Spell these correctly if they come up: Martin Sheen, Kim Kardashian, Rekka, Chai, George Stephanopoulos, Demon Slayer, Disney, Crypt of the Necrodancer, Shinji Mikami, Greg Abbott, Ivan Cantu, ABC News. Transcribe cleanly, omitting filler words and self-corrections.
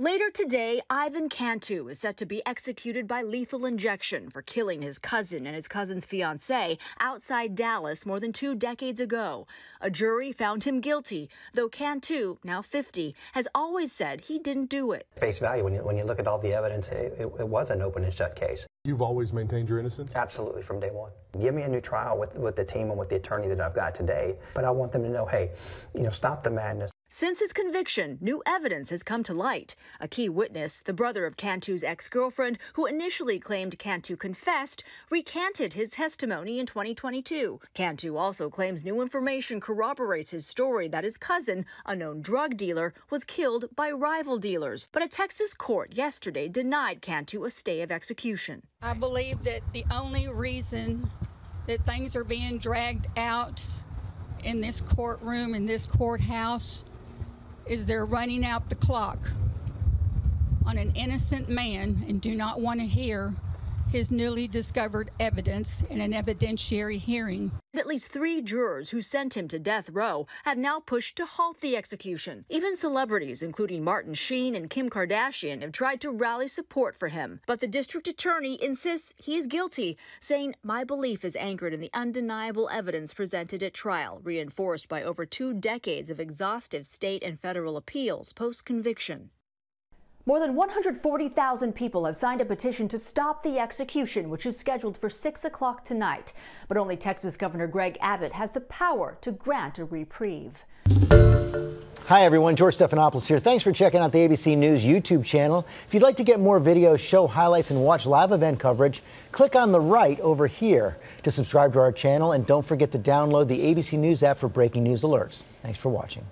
Later today, Ivan Cantu is set to be executed by lethal injection for killing his cousin and his cousin's fiancée outside Dallas more than 2 decades ago. A jury found him guilty, though Cantu, now 50, has always said he didn't do it. Face value, when you look at all the evidence, it was an open and shut case. You've always maintained your innocence? Absolutely, from day one. Give me a new trial with the team and with the attorney that I've got today, but I want them to know, hey, you know, stop the madness. Since his conviction, new evidence has come to light. A key witness, the brother of Cantu's ex-girlfriend, who initially claimed Cantu confessed, recanted his testimony in 2022. Cantu also claims new information corroborates his story that his cousin, a known drug dealer, was killed by rival dealers. But a Texas court yesterday denied Cantu a stay of execution. I believe that the only reason that things are being dragged out in this courtroom, in this courthouse, is they're running out the clock on an innocent man and do not want to hear his newly discovered evidence in an evidentiary hearing. At least 3 jurors who sent him to death row have now pushed to halt the execution. Even celebrities, including Martin Sheen and Kim Kardashian, have tried to rally support for him. But the district attorney insists he is guilty, saying, "My belief is anchored in the undeniable evidence presented at trial, reinforced by over 2 decades of exhaustive state and federal appeals post-conviction." More than 140,000 people have signed a petition to stop the execution, which is scheduled for 6 o'clock tonight. But only Texas Governor Greg Abbott has the power to grant a reprieve. Hi, everyone. George Stephanopoulos here. Thanks for checking out the ABC News YouTube channel. If you'd like to get more videos, show highlights, and watch live event coverage, click on the right over here to subscribe to our channel. And don't forget to download the ABC News app for breaking news alerts. Thanks for watching.